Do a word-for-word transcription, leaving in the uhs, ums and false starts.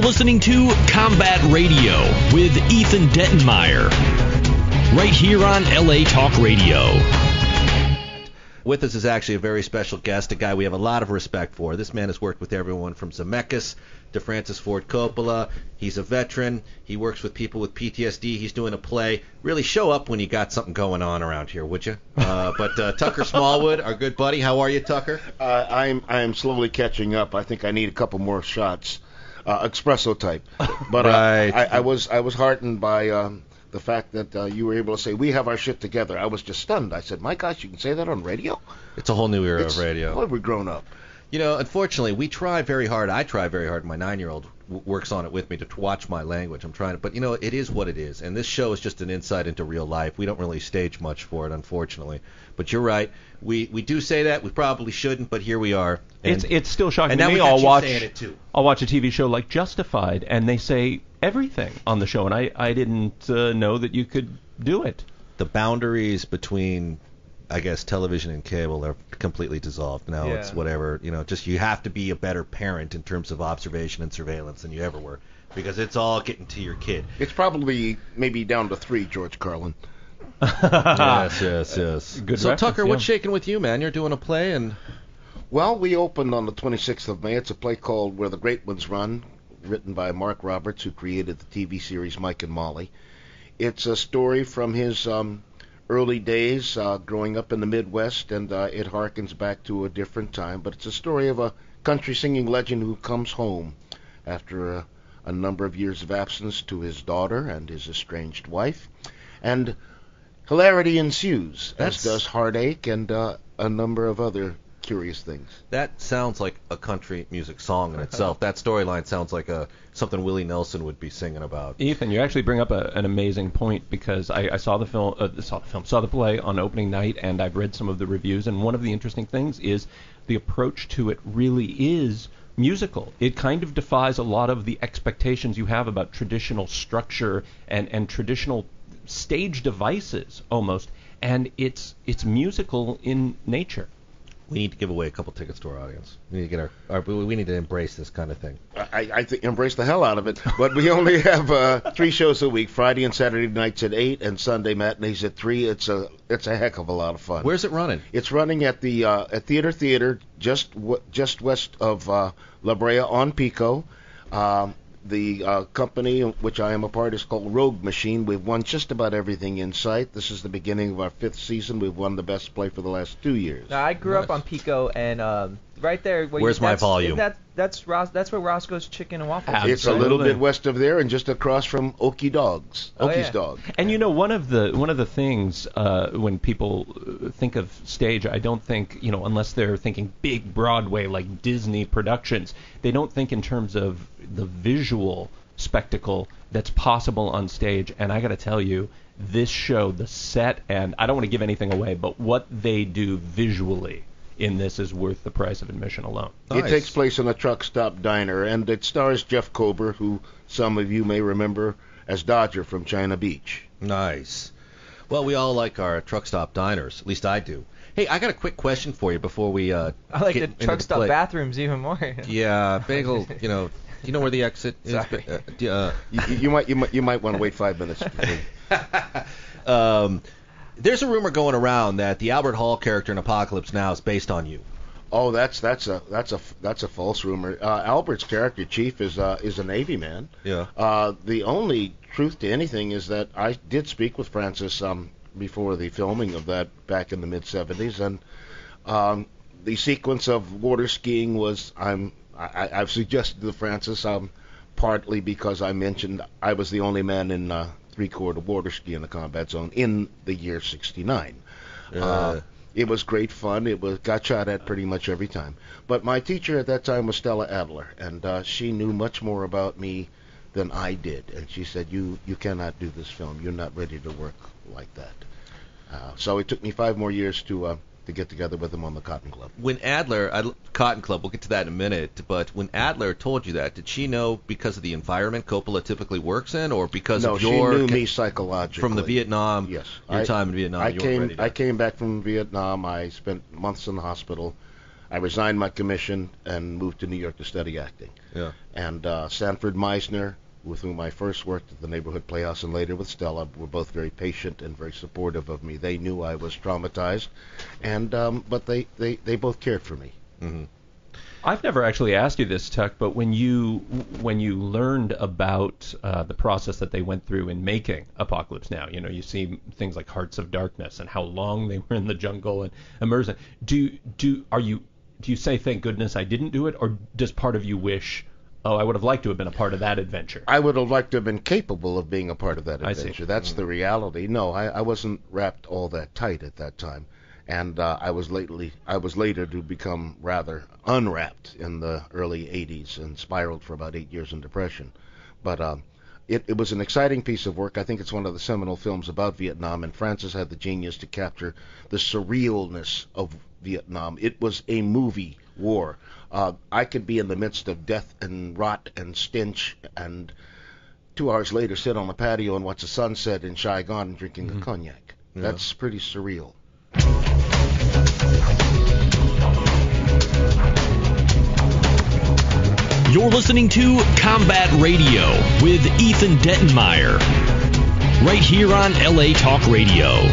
listening to Combat Radio with Ethan Dettenmaier, right here on L A Talk Radio. With us is actually a very special guest, a guy we have a lot of respect for. This man has worked with everyone from Zemeckis to Francis Ford Coppola. He's a veteran. He works with people with P T S D. He's doing a play. Really show up when you got something going on around here, would you? Uh, but uh, Tucker Smallwood, our good buddy. How are you, Tucker? Uh, I'm I'm slowly catching up. I think I need a couple more shots, uh, espresso type. But right. uh, I, I was I was heartened by. Um, The fact that uh, you were able to say, we have our shit together. I was just stunned. I said, my gosh, you can say that on radio? It's a whole new era it's, of radio. Well, we're grown up. You know, unfortunately, we try very hard. I try very hard. My nine-year-old w- works on it with me to watch my language. I'm trying to, but, you know, it is what it is. And this show is just an insight into real life. We don't really stage much for it, unfortunately. But you're right. We we do say that. We probably shouldn't, but here we are. And, it's it's still shocking to me. I'll watch, it too. I'll watch a T V show like Justified, and they say everything on the show, and I, I didn't uh, know that you could do it. The boundaries between, I guess, television and cable are completely dissolved. Now yeah. It's whatever, you know, just you have to be a better parent in terms of observation and surveillance than you ever were, because it's all getting to your kid. It's probably maybe down to three, George Carlin. yes, yes, yes. Good so, Tucker, yeah. What's shaking with you, man? You're doing a play, and... Well, we opened on the twenty-sixth of May. It's a play called Where the Great Ones Run, written by Mark Roberts, who created the T V series Mike and Molly. It's a story from his um, early days uh, growing up in the Midwest, and uh, it harkens back to a different time. But it's a story of a country singing legend who comes home after a, a number of years of absence to his daughter and his estranged wife. And hilarity ensues, That's... as does heartache and uh, a number of other curious things. That sounds like a country music song in itself. That storyline sounds like a something Willie Nelson would be singing about. Ethan, you actually bring up a, an amazing point, because I, I saw the film, uh, saw the film, saw the play on opening night, and I've read some of the reviews. And one of the interesting things is the approach to it really is musical. It kind of defies a lot of the expectations you have about traditional structure and and traditional stage devices almost. And it's it's musical in nature. We need to give away a couple tickets to our audience. We need to get our, our we need to embrace this kind of thing. I, I th- embrace the hell out of it. But we only have uh, three shows a week: Friday and Saturday nights at eight, and Sunday matinees at three. It's a it's a heck of a lot of fun. Where's it running? It's running at the uh, at Theater Theater just w- just west of uh, La Brea on Pico. Um, the uh, company which I am a part is called Rogue Machine. We've won just about everything in sight. This is the beginning of our fifth season. We've won the best play for the last two years. Now, I grew nice. up on Pico, and um, right there. Where Where's you, my volume? That, that's Ros- That's where Roscoe's Chicken and Waffles. Absolutely. It's a little bit west of there, and just across from Okie Dogs, Okie's oh, yeah. Dog. And you know, one of the one of the things uh, when people think of stage, I don't think you know, unless they're thinking big Broadway like Disney productions, they don't think in terms of the visual spectacle that's possible on stage. And I got to tell you, this show, the set, and I don't want to give anything away, but what they do visually in this is worth the price of admission alone. Nice. It takes place in a truck stop diner, and it stars Jeff Kober, who some of you may remember as Dodger from China Beach. Nice. Well, we all like our truck stop diners. At least I do. Hey, I got a quick question for you before we uh I like the truck stop play. Bathrooms even more. Yeah, bagel, you know, you know where the exit is? Sorry. Uh, uh, you, you might you might you might want to wait five minutes. um, there's a rumor going around that the Albert Hall character in Apocalypse Now is based on you. Oh, that's that's a that's a that's a false rumor. Uh, Albert's character Chief is uh, is a Navy man. Yeah. Uh, the only truth to anything is that I did speak with Francis um before the filming of that back in the mid seventies, and um, the sequence of water skiing was I'm. I, I've suggested to Francis, um, partly because I mentioned I was the only man in uh, three-quarter water ski in the combat zone in the year sixty-nine. Uh. Uh, it was great fun. It was got shot at pretty much every time. But my teacher at that time was Stella Adler, and uh, she knew much more about me than I did. And she said, you, you cannot do this film. You're not ready to work like that. Uh, so it took me five more years to... Uh, to get together with him on the Cotton Club. When Adler, I, Cotton Club, we'll get to that in a minute, but when Adler told you that, did she know because of the environment Coppola typically works in, or because no, of your... No, she knew ca- me psychologically. From the Vietnam, yes. your I, time in Vietnam, I you came, ready to... I came back from Vietnam, I spent months in the hospital, I resigned my commission and moved to New York to study acting. Yeah. And uh, Sanford Meisner, with whom I first worked at the Neighborhood Playhouse and later with Stella, were both very patient and very supportive of me. They knew I was traumatized, and um, but they, they, they both cared for me. Mm-hmm. I've never actually asked you this, Tuck, but when you when you learned about uh, the process that they went through in making Apocalypse Now, you know, you see things like Hearts of Darkness and how long they were in the jungle and immersion. Do do are you do you say thank goodness I didn't do it, or does part of you wish, oh, I would have liked to have been a part of that adventure? I would have liked to have been capable of being a part of that adventure. That's mm. the reality. No, I, I wasn't wrapped all that tight at that time. And uh, I was lately, I was later to become rather unwrapped in the early eighties and spiraled for about eight years in depression. But um, it, it was an exciting piece of work. I think it's one of the seminal films about Vietnam, and Francis had the genius to capture the surrealness of Vietnam. It was a movie war. Uh, I could be in the midst of death and rot and stench, and two hours later sit on the patio and watch the sunset in Saigon drinking mm-hmm. a cognac. Yeah. That's pretty surreal. You're listening to Combat Radio with Ethan Dettenmaier, right here on L A Talk Radio.